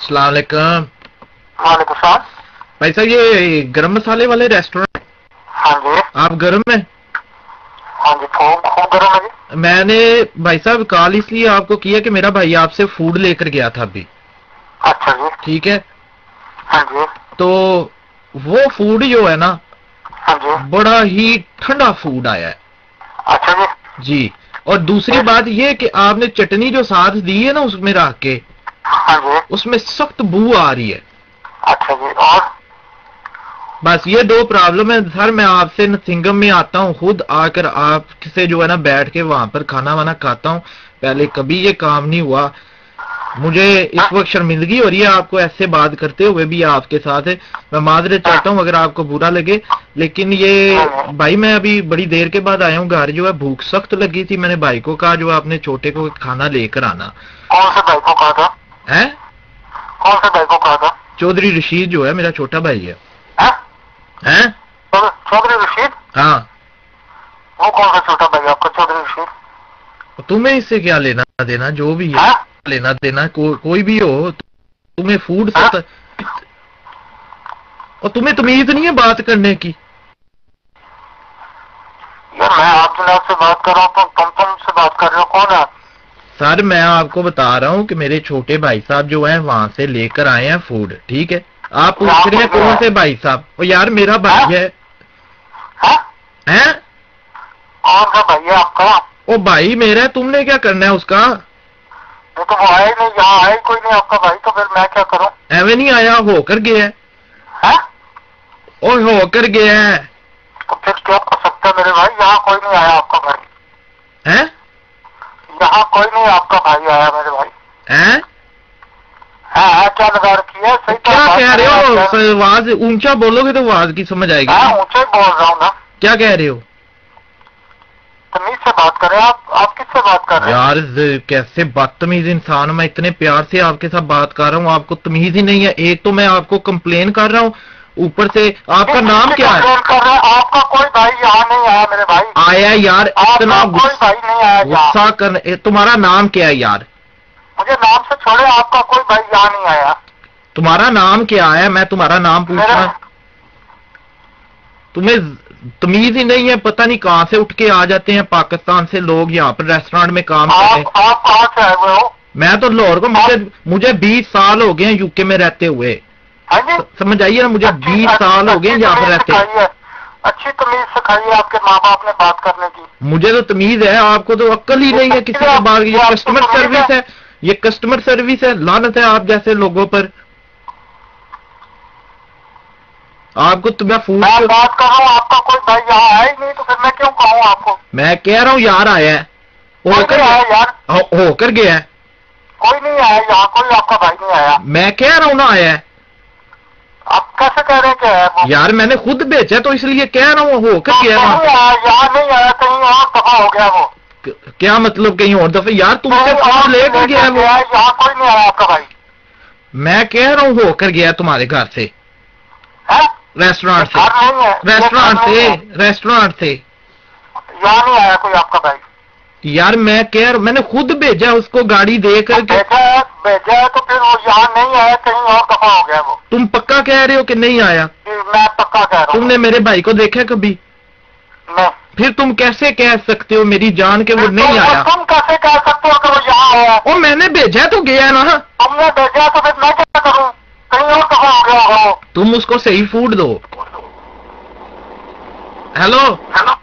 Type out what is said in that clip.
अस्सलाम वालेकुम। वालेकुम सलाम। भाई साहब ये गरम मसाले वाले रेस्टोरेंट? हाँ जी। आप गरम हैं? हाँ जी खूब गरम है जी। मैंने भाई साहब कॉल इसलिए आपको किया कि मेरा भाई आपसे फूड लेकर गया था अभी। अच्छा जी। ठीक है। हाँ जी। तो वो फूड जो है ना, हाँ जी, बड़ा ही ठंडा फूड आया है। अच्छा जी। जी, और दूसरी बात ये कि आपने चटनी जो साथ दी है ना उसमें रख के, हाँ जी, उसमें सख्त बू आ रही है। अच्छा जी। और बस ये दो प्रॉब्लम है सर। मैं आपसे नथिंगम में आता हूँ, खुद आकर आपसे जो है ना बैठ के वहां पर खाना वाना खाता हूँ। पहले कभी ये काम नहीं हुआ। मुझे इस वक्त शर्मिंदगी हो रही है आपको ऐसे बात करते हुए भी आपके साथ है। मैं माजरत चाहता हूँ अगर आपको बुरा लगे, लेकिन ये भाई मैं अभी बड़ी देर के बाद आया हूँ घर, जो है भूख सख्त लगी थी। मैंने भाई को कहा जो आपने छोटे को खाना लेकर आना। कौन से भाई को कहा था? है कौन से भाई को कहा था? चौधरी रशीद जो है मेरा छोटा भाई है। हैं? चौधरी रशीद? हाँ। वो कौन सा छोटा भाई आपका चौधरी रशीद? तुम्हें इससे क्या लेना देना, जो भी है लेना देना कोई भी हो। तुम्हें फूड सख्त और तुम्हें तमीज नहीं है बात करने की। यार मैं आप जनाब से बात कर रहा हूँ, तुम से बात कर रहे हो। कौन है सर? मैं आपको बता रहा हूँ कि मेरे छोटे भाई साहब जो है वहां से लेकर आए हैं फूड। ठीक है। आप पूछ रहे हैं कौन से भाई साहब? और यार मेरा भाई है। हैं? कौन सा भाई है आपका? ओ भाई मेरा है, तुमने क्या करना है उसका? तो वो आए नहीं, यहाँ आए कोई नहीं आपका भाई, तो फिर मैं क्या करूँ? एवे नहीं आया, होकर गया है। और होकर गया है तो फिर क्या कर सकते हैं मेरे भाई? यहाँ कोई नहीं आया आपका भाई। हैं? यहाँ कोई नहीं आपका भाई आया मेरे भाई। हैं? हाँ क्या लगा रखी है? सही क्या कह रहे हो? आवाज ऊंचा बोलोगे तो आवाज की समझ आएगी। ऊंचा बोल रहा हूँ ना। क्या कह रहे हो? तमीज से बात कर रहे हैं आप किससे बात कर रहे हैं? यार कैसे बदतमीज इंसान, मैं इतने प्यार से आपके साथ बात कर रहा हूँ, आपको तमीज ही नहीं है। एक तो मैं आपको कंप्लेन कर रहा हूँ, ऊपर से आपका नाम क्या है? आपका कोई भाई यहाँ नहीं आया मेरे भाई। आया यार, इतना गुस्सा कर। तुम्हारा नाम क्या है यार? मुझे नाम से छोड़े, आपका कोई भाई यहाँ नहीं आया। तुम्हारा नाम क्या है? मैं तुम्हारा नाम पूछ रहा हूँ। तुम्हें तमीज ही नहीं है, पता नहीं कहाँ से उठ के आ जाते हैं पाकिस्तान से लोग यहाँ पर रेस्टोरेंट में काम करते हैं। आप कहाँ से आए हुए हो? मैं तो लाहौर को, मुझे 20 साल हो गए हैं यूके में रहते हुए। समझ आइए ना, मुझे 20 साल हो गए यहाँ पर रहते हुए। अच्छी तमीज सिखाई है आपके माँ बाप ने बात करने की। मुझे तो तमीज है, आपको तो अक्ल ही नहीं है किसी की बात। ये कस्टमर सर्विस है, ये कस्टमर सर्विस है। लानत है आप जैसे लोगों पर। आपको तो मैं बात कर रहा हूँ, आपका कोई भाई यहाँ आया ही नहीं, तो फिर मैं क्यों कहूँ आपको? मैं कह रहा हूँ यार आया है, होकर गया है। कोई नहीं आया यहाँ, कोई आपका भाई नहीं आया। मैं कह रहा हूँ ना आया है। आप कैसे कह रहे हैं क्या है? यार मैंने खुद बेचा तो इसलिए कह रहा हूँ, होकर गया। यहाँ नहीं आया, कहीं और दफा हो गया वो। क्या मतलब कहीं और दफा? यार तुमसे फोन लेकर गया है वो। यहाँ कोई नहीं आया आपका भाई। मैं कह रहा हूँ होकर गया तुम्हारे घर से, रेस्टोरेंट से। यहाँ नहीं आया कोई आपका भाई। यार मैं कह, मैंने खुद भेजा उसको गाड़ी दे करके। भेजा तो फिर वो यहाँ नहीं आया, कहीं और दफा हो गया वो। तुम पक्का कह रहे हो कि नहीं आया? मैं पक्का कह रहा हूँ। तुमने मेरे भाई को देखा कभी? नहीं। फिर तुम कैसे कह सकते हो मेरी जान के वो नहीं आया? तुम कैसे कह सकते हो कि वो यहाँ आया? वो मैंने भेजा तो गया ना। तुमने भेजा तो फिर मैं क्या करूँ? कहीं और दफा हो गया। तुम उसको सही फूड दो। हेलो